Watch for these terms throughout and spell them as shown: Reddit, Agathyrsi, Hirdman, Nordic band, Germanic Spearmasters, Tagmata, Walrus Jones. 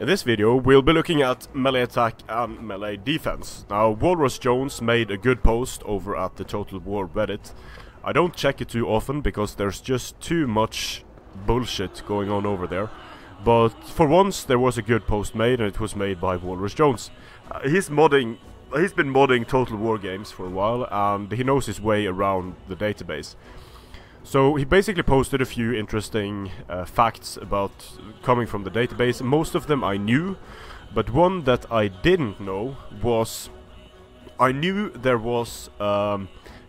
In this video, we'll be looking at melee attack and melee defense. Now, Walrus Jones made a good post over at the Total War Reddit. I don't check it too often because there's just too much bullshit going on over there. But for once, there was a good post made, and it was made by Walrus Jones. He's been modding Total War games for a while, and he knows his way around the database. So he basically posted a few interesting facts about coming from the database. Most of them I knew, but one that I didn't know was I knew there was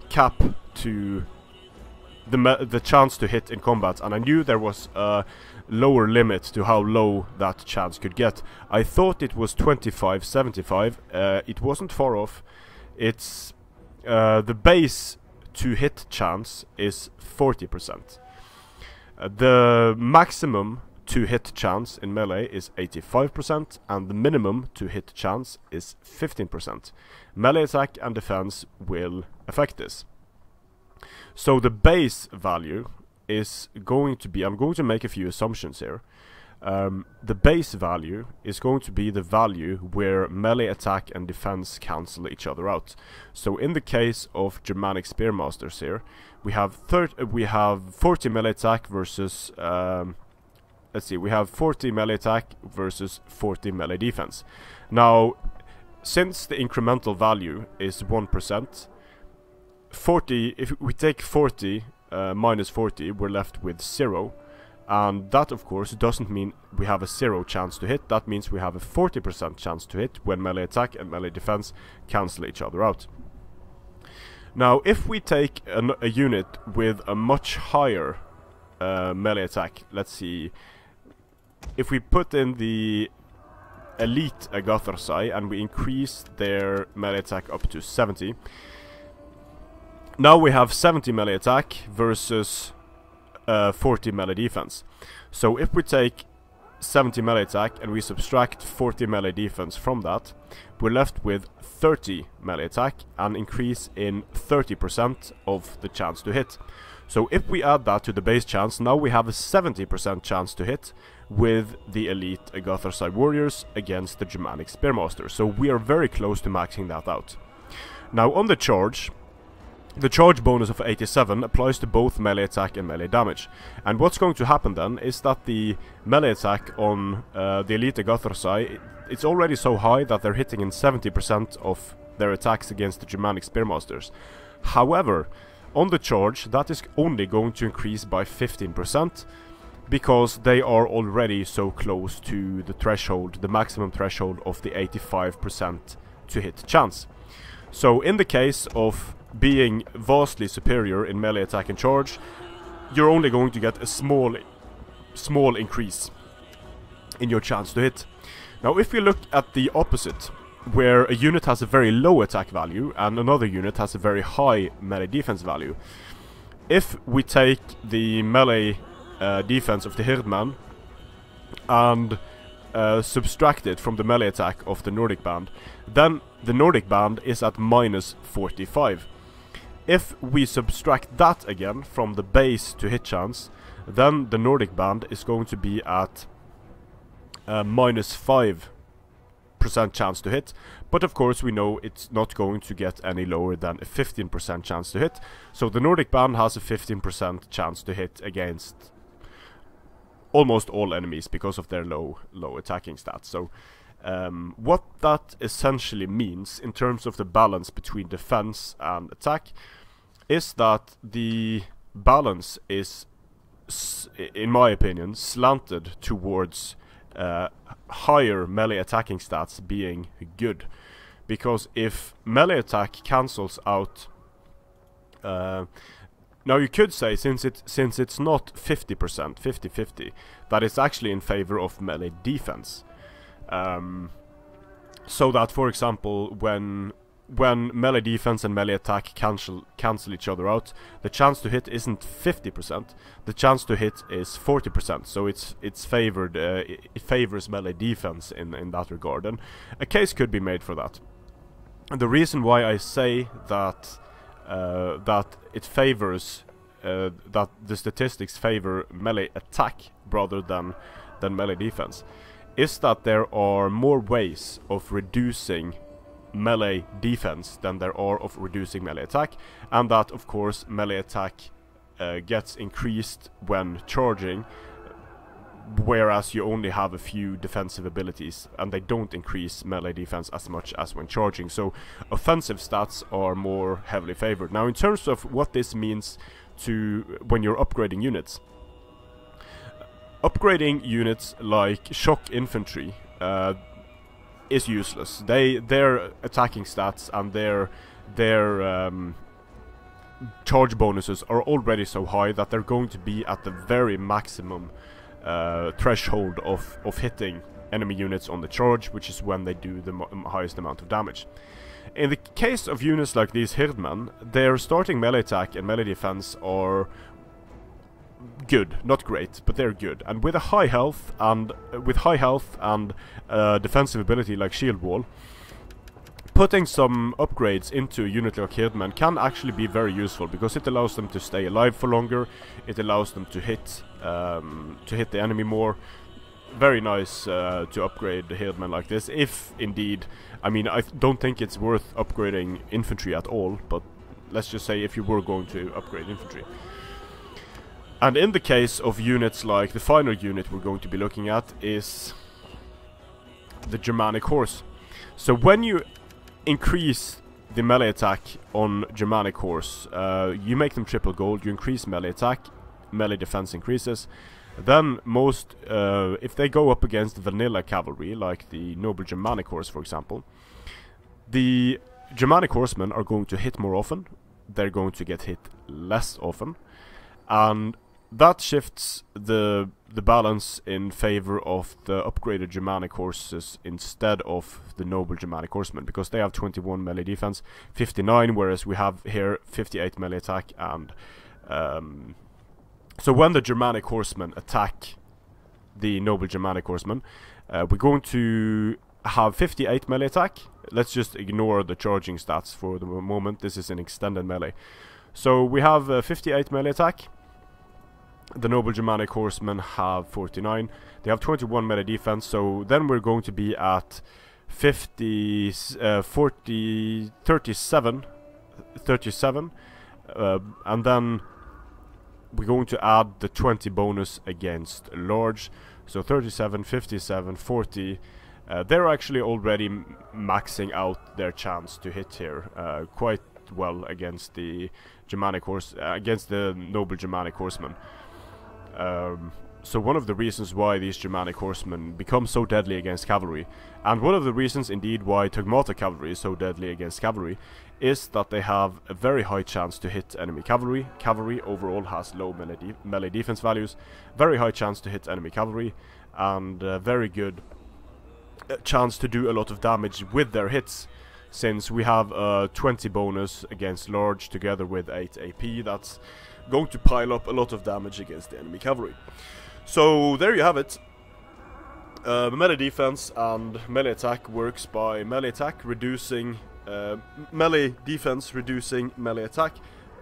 cap to the chance to hit in combat, and I knew there was a lower limit to how low that chance could get. I thought it was 25-75. It wasn't far off. It's the base to hit chance is 40%. The maximum to hit chance in melee is 85%, and the minimum to hit chance is 15%. Melee attack and defense will affect this. So the base value is going to be, I'm going to make a few assumptions here. The base value is going to be the value where melee attack and defense cancel each other out. So in the case of Germanic Spearmasters here, we have 40 melee attack versus let's see, we have 40 melee attack versus 40 melee defense. Now, since the incremental value is 1%, 40, if we take 40 minus 40, we're left with 0. And that, of course, doesn't mean we have a 0 chance to hit. That means we have a 40% chance to hit when melee attack and melee defense cancel each other out. Now, if we take a unit with a much higher melee attack, let's see, if we put in the elite Agathyrsi and we increase their melee attack up to 70, now we have 70 melee attack versus 40 melee defense. So if we take 70 melee attack and we subtract 40 melee defense from that, we're left with 30 melee attack, an increase in 30% of the chance to hit. So if we add that to the base chance, now we have a 70% chance to hit with the elite Agathyrsi warriors against the Germanic Spearmaster. So we are very close to maxing that out. Now on the charge bonus of 87 applies to both melee attack and melee damage. And what's going to happen then is that the melee attack on the elite Agathyrsi, it's already so high that they're hitting in 70% of their attacks against the Germanic Spearmasters. However, on the charge, that is only going to increase by 15% because they are already so close to the threshold, the maximum threshold of the 85% to hit chance. So in the case of being vastly superior in melee attack and charge, you're only going to get a small increase in your chance to hit. Now if you look at the opposite, where a unit has a very low attack value and another unit has a very high melee defense value, if we take the melee defense of the Hirdman and subtract it from the melee attack of the Nordic band, then the Nordic band is at minus 45. If we subtract that again from the base to hit chance, then the Nordic band is going to be at minus 5% chance to hit. But of course we know it's not going to get any lower than a 15% chance to hit. So the Nordic band has a 15% chance to hit against almost all enemies because of their low attacking stats. So what that essentially means in terms of the balance between defense and attack is that the balance is, in my opinion, slanted towards higher melee attacking stats being good. Because if melee attack cancels out... now you could say, since it's not 50%, 50-50, that it's actually in favor of melee defense. So that, for example, when melee defense and melee attack cancel each other out, the chance to hit isn't 50%. The chance to hit is 40%. So it's favored. It favors melee defense in that regard, and a case could be made for that. And the reason why I say that it favors that the statistics favor melee attack rather than melee defense is that there are more ways of reducing melee defense than there are of reducing melee attack, and that of course melee attack gets increased when charging, whereas you only have a few defensive abilities and they don't increase melee defense as much as when charging, so offensive stats are more heavily favored. Now in terms of what this means to when you're upgrading units, upgrading units like shock infantry is useless. Their attacking stats and their charge bonuses are already so high that they're going to be at the very maximum threshold of hitting enemy units on the charge, which is when they do the highest amount of damage. In the case of units like these Hirdman, their starting melee attack and melee defense are good, not great, but they're good. And with a high health and defensive ability like Shield Wall, putting some upgrades into a unit like Hirdman can actually be very useful, because it allows them to stay alive for longer, it allows them to hit the enemy more. Very nice to upgrade the Hirdman like this, if indeed, I mean, I don't think it's worth upgrading infantry at all, but let's just say if you were going to upgrade infantry. And in the case of units like the final unit we're going to be looking at is the Germanic Horse. So when you increase the melee attack on Germanic Horse, you make them triple gold, you increase melee attack, melee defense increases. Then most, if they go up against vanilla cavalry, like the noble Germanic Horse for example, the Germanic Horsemen are going to hit more often, they're going to get hit less often, and that shifts the balance in favor of the upgraded Germanic Horses instead of the noble Germanic Horsemen, because they have 21 melee defense, 59, whereas we have here 58 melee attack, and so when the Germanic Horsemen attack the noble Germanic Horsemen, we're going to have 58 melee attack. Let's just ignore the charging stats for the moment, this is an extended melee. So we have 58 melee attack. The noble Germanic Horsemen have 49. They have 21 melee defense, so then we're going to be at 37, and then we're going to add the 20 bonus against large, so 37, 57, 40. They're actually already maxing out their chance to hit here quite well against the Germanic Horse, against the noble Germanic Horsemen. So one of the reasons why these Germanic Horsemen become so deadly against cavalry, and one of the reasons indeed why Tagmata cavalry is so deadly against cavalry, is that they have a very high chance to hit enemy cavalry. Cavalry overall has low melee defense values, very high chance to hit enemy cavalry, and very good chance to do a lot of damage with their hits, since we have a 20 bonus against large together with 8 AP, that's going to pile up a lot of damage against the enemy cavalry. So there you have it. Melee defense and melee attack works by melee attack reducing melee defense, reducing melee attack,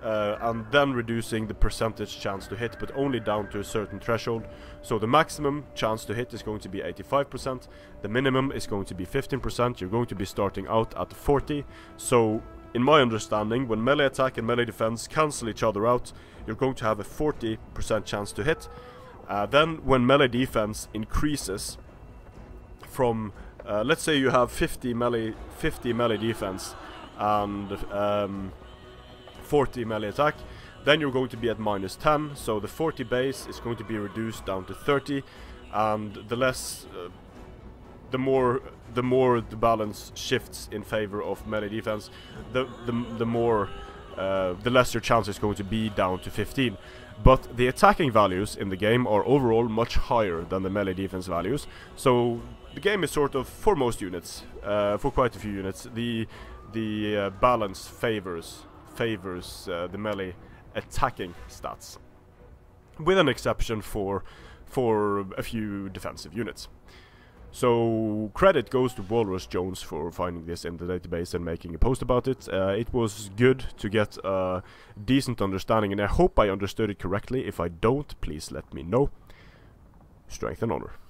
and then reducing the percentage chance to hit, but only down to a certain threshold. So the maximum chance to hit is going to be 85%, the minimum is going to be 15%, you're going to be starting out at 40. So in my understanding, when melee attack and melee defense cancel each other out, you're going to have a 40% chance to hit. Then when melee defense increases from, let's say you have 50 melee defense and 40 melee attack, then you're going to be at -10, so the 40 base is going to be reduced down to 30, and the less, the more the balance shifts in favor of melee defense, the lesser chance is going to be down to 15. But the attacking values in the game are overall much higher than the melee defense values, so the game is sort of, for most units, for quite a few units, the balance favors the melee attacking stats, with an exception for a few defensive units. So credit goes to Walrus Jones for finding this in the database and making a post about it. It was good to get a decent understanding, and I hope I understood it correctly. If I don't, please let me know. Strength and honor.